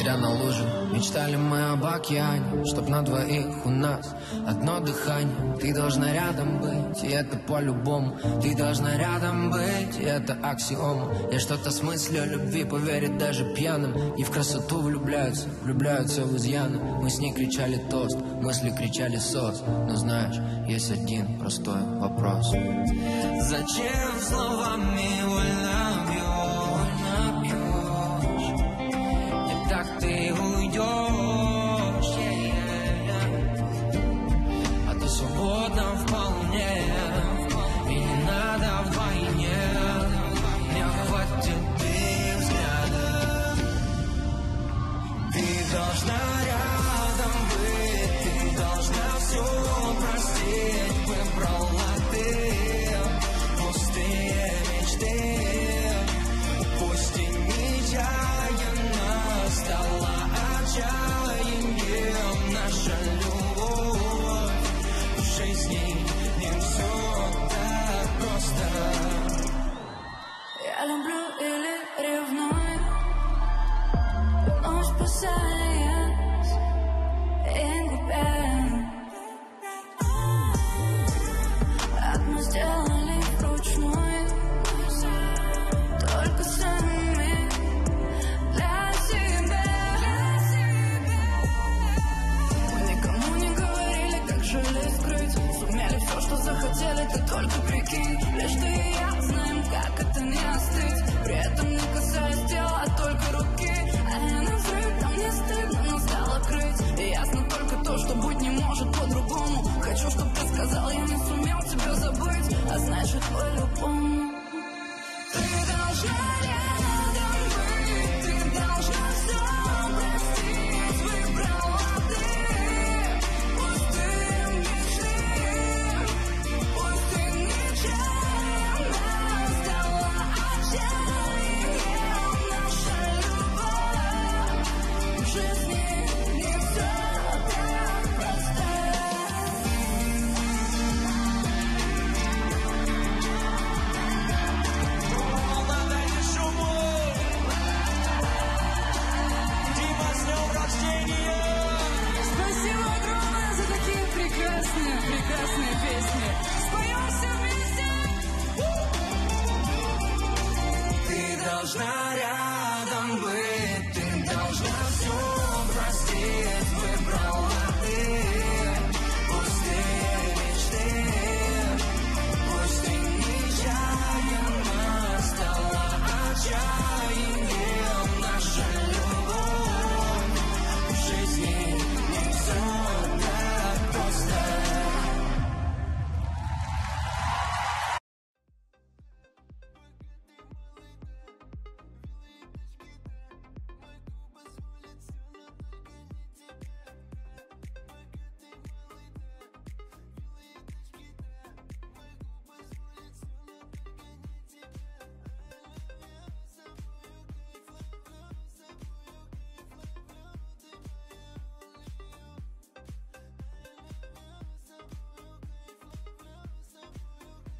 смотря на лужи, мечтали мы об океане, чтоб на двоих у нас одно дыхание. Ты должна рядом быть, и это по-любому. Ты должна рядом быть, и это аксиома. Я что-то смыслю о любви, поверит даже пьяным. И в красоту влюбляются, влюбляются в изъяны. Мы с ней кричали тост, мысли кричали сос. Но знаешь, есть один простой вопрос. Зачем словами вольно бьешь? И так ты уйдешь, а ты свободна вполне, и не надо вдвойне. Мне хватит ты взгляда. Ты должна рядом быть, ты должна все простить. Выбрала ты пустые мечты, пусть и нечаянно стала отчаянием наша любовь. В жизни не все так просто. Я люблю или ревную, но спасаясь ингубя. Одно сделали ручной, только сами для себя. Мы никому не говорили, как жили скрыть. Сумели все, что захотели, ты только прикинь. Лишь ты и я знаем, как это не остыть. При этом не касаясь тела, а только руки. А я на взрыв, там не стыдно, но стало крыть. И ясно только то, что быть не может по-другому. Хочу, чтоб ты сказал, я не сумел тебя забыть. А значит, по-любому.